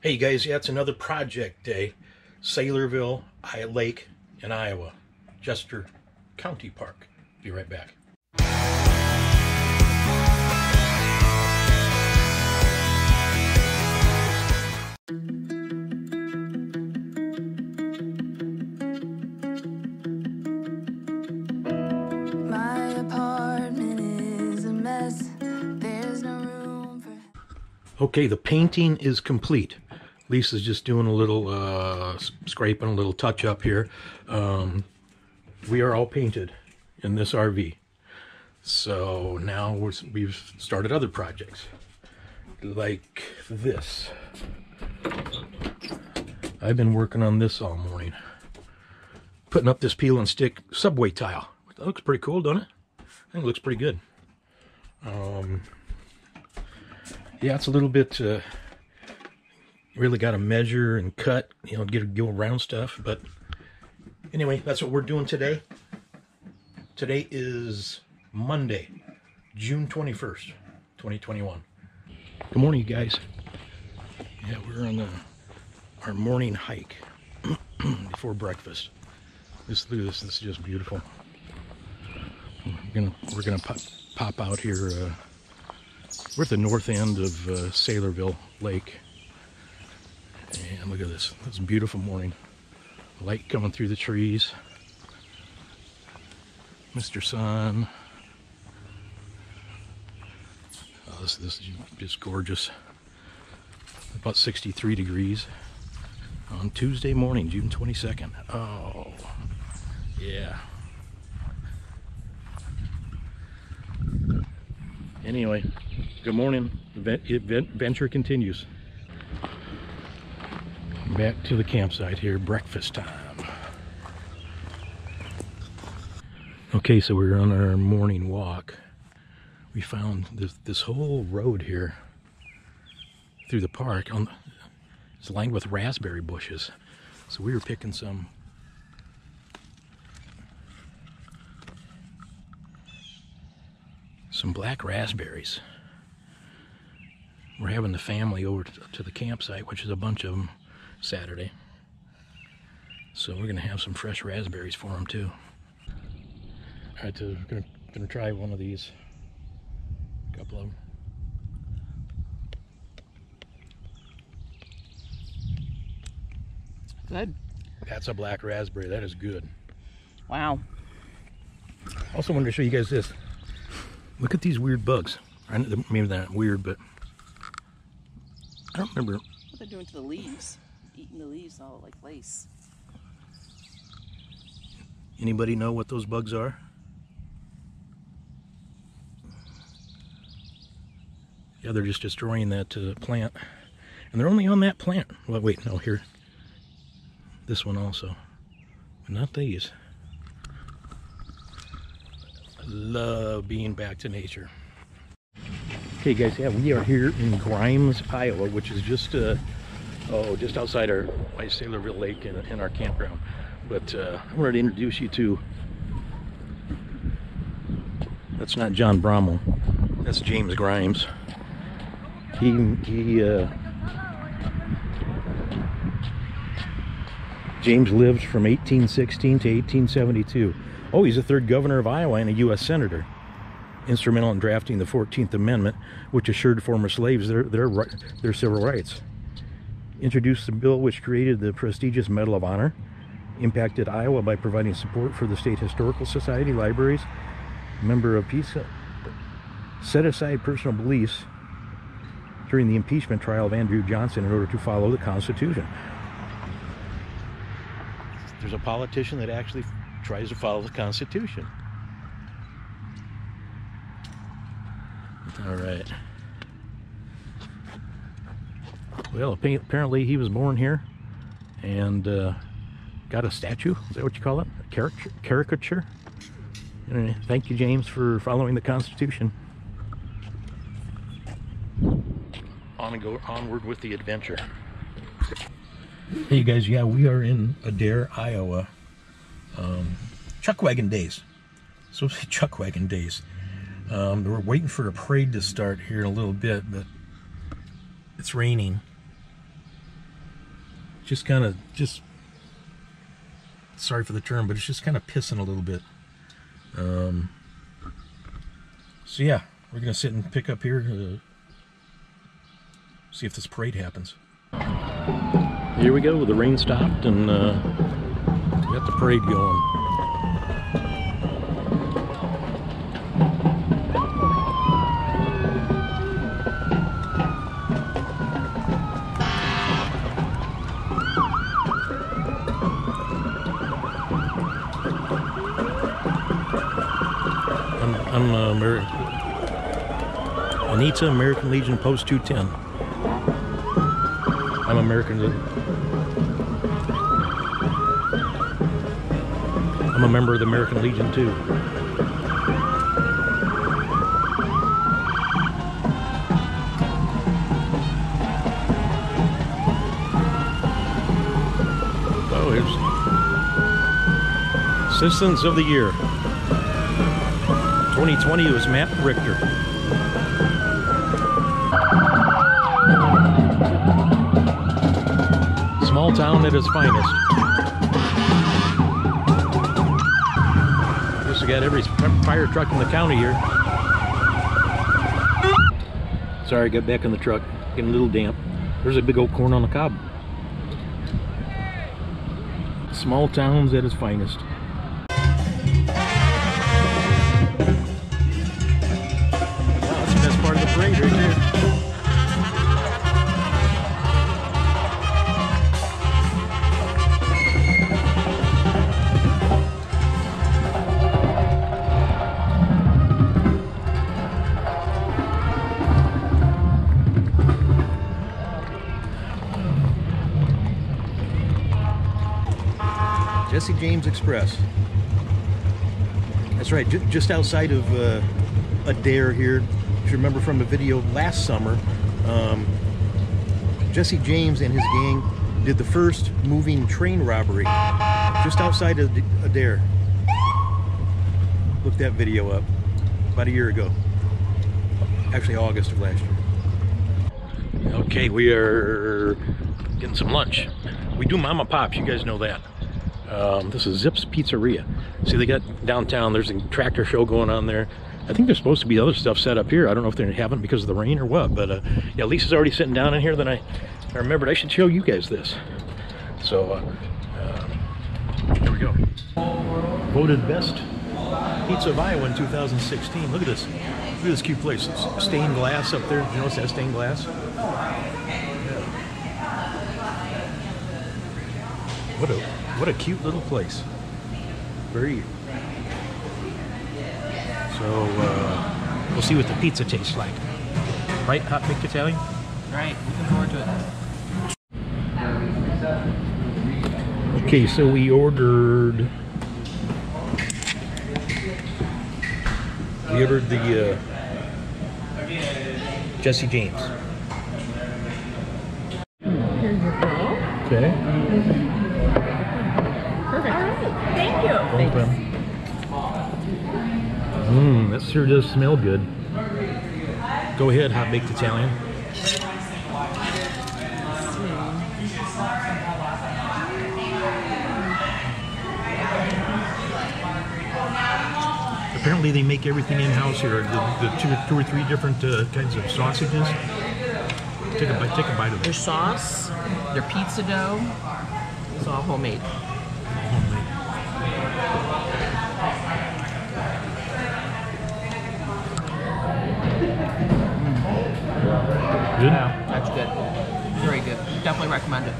Hey guys, yeah, it's another project day. Saylorville Lake in Iowa, Jester County Park. Be right back. My apartment is a mess. There's no room for... Okay, the painting is complete. Lisa's just doing a little scraping, a little touch up here. We are all painted in this RV. So now we've started other projects like this. I've been working on this all morning. Putting up this peel and stick subway tile. That looks pretty cool, doesn't it? I think it looks pretty good. Yeah, it's a little bit... really got to measure and cut, you know, go around stuff. But anyway, that's what we're doing today. Today is Monday, June 21st, 2021. Good morning, you guys. Yeah, we're on our morning hike before breakfast. This is just beautiful. We're gonna pop out here. We're at the north end of Saylorville Lake. And look at this. It's a beautiful morning. Light coming through the trees. Mr. Sun. Oh, this is just gorgeous. About 63 degrees on Tuesday morning, June 22nd. Oh, yeah. Anyway, good morning. Adventure continues. Back to the campsite here, breakfast time. Okay, so we're on our morning walk. We found this whole road here through the park. It's lined with raspberry bushes. So we were picking some. Some black raspberries. We're having the family over to the campsite, which is a bunch of them. Saturday. So we're gonna have some fresh raspberries for them too. All right, so we're gonna try one of these. A couple of them. Good. That's a black raspberry. That is good. Wow. Also wanted to show you guys this. Look at these weird bugs. I know maybe they're not weird, but I don't remember what they're doing to the leaves. Eating the leaves all like lace. Anybody know what those bugs are? Yeah, they're just destroying that plant. And they're only on that plant. Well, wait, no, here. This one also. But not these. I love being back to nature. Okay, guys, yeah, we are here in Grimes, Iowa, which is just just outside our Saylorville Lake in our campground. But I wanted to introduce you to... That's not John Bromwell. That's James Grimes. James lived from 1816 to 1872. Oh, he's the third governor of Iowa and a U.S. senator. Instrumental in drafting the 14th Amendment, which assured former slaves their civil rights. Introduced the bill which created the prestigious Medal of Honor, impacted Iowa by providing support for the State Historical Society, libraries, member of peace, set aside personal beliefs during the impeachment trial of Andrew Johnson in order to follow the Constitution. There's a politician that actually tries to follow the Constitution. All right. Well, apparently he was born here and got a statue. Is that what you call it? A caricature? Anyway, thank you, James, for following the Constitution. Onward with the adventure. Hey, you guys. Yeah, we are in Adair, Iowa. Chuckwagon Days. So Chuckwagon Days. We're waiting for a parade to start here in a little bit, but it's raining. just kind of, sorry for the term, but it's just kind of pissing a little bit. So yeah, we're going to sit and pick up here, see if this parade happens. Here we go, the rain stopped and we got the parade going. Anita, American Legion Post 210. I'm American. I'm a member of the American Legion too. Oh, here's Citizens of the Year. 2020, it was Matt Richter. Small town at its finest. I guess we got every fire truck in the county here. Sorry, I got back in the truck. Getting a little damp. There's a big old corn on the cob. Small towns at its finest. James Express. That's right, just outside of Adair here. If you remember from a video last summer, Jesse James and his gang did the first moving train robbery just outside of Adair. Look that video up. About a year ago. Actually, August of last year. Okay, we are getting some lunch. We do Mama Pops, you guys know that. This is Zipps Pizzeria. See, they got downtown, there's a tractor show going on there. I think there's supposed to be other stuff set up here. I don't know if they haven't because of the rain or what, but yeah, Lisa's already sitting down in here. Then I remembered I should show you guys this. So here we go. Voted best pizza of Iowa in 2016. Look at this. Look at this cute place. It's stained glass up there. Did you notice that stained glass? What a cute little place. Very. So we'll see what the pizza tastes like. Right, Hot Picked Italian? Right, looking forward to it. Okay, so we ordered. We ordered the Jesse James. Here you go. Okay. Mmm, that sure does smell good. Go ahead, Hot Baked Italian. Apparently they make everything in-house here. The two or three different kinds of sausages. Take a bite of it. Their sauce, their pizza dough, it's all homemade. Good? Yeah, that's good. Very good. Definitely recommend it.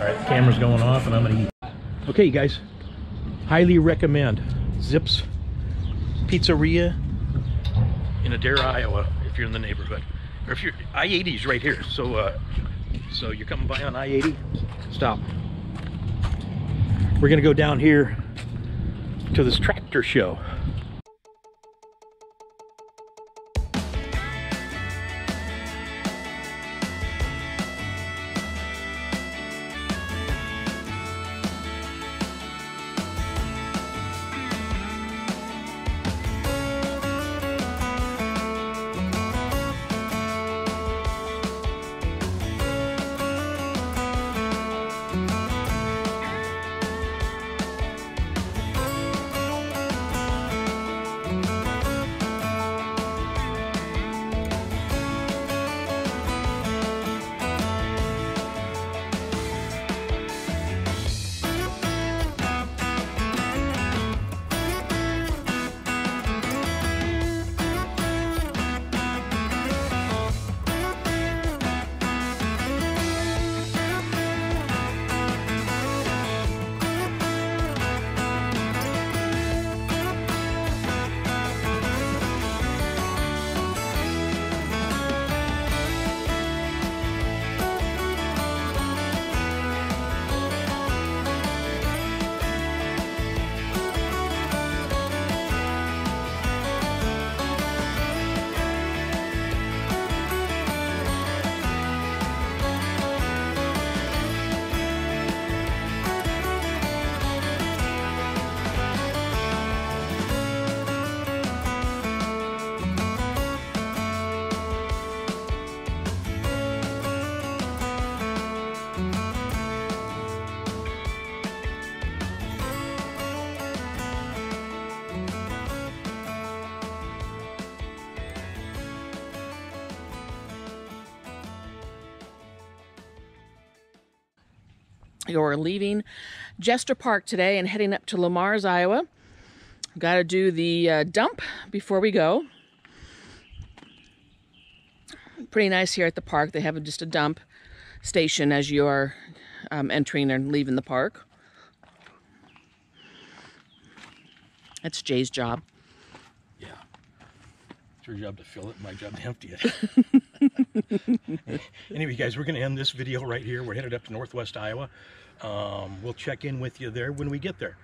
Alright, camera's going off and I'm gonna eat. Okay, you guys. Highly recommend Zipps Pizzeria in Adair, Iowa, if you're in the neighborhood. Or if you're I-80 is right here, so so you're coming by on I-80, stop. We're gonna go down here to this tractor show. You're leaving Jester Park today and heading up to Lamar's, Iowa. Got to do the dump before we go. Pretty nice here at the park. They have just a dump station as you are entering and leaving the park. That's Jay's job. Yeah. It's your job to fill it, my job to empty it. Anyway, guys, we're going to end this video right here. We're headed up to Northwest Iowa. We'll check in with you there when we get there.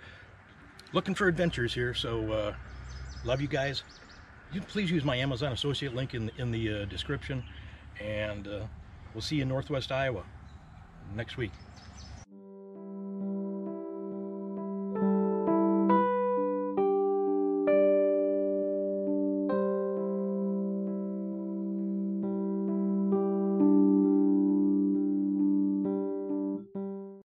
Looking for adventures here, so love you guys. You please use my Amazon Associate link in the description, and we'll see you in Northwest Iowa next week.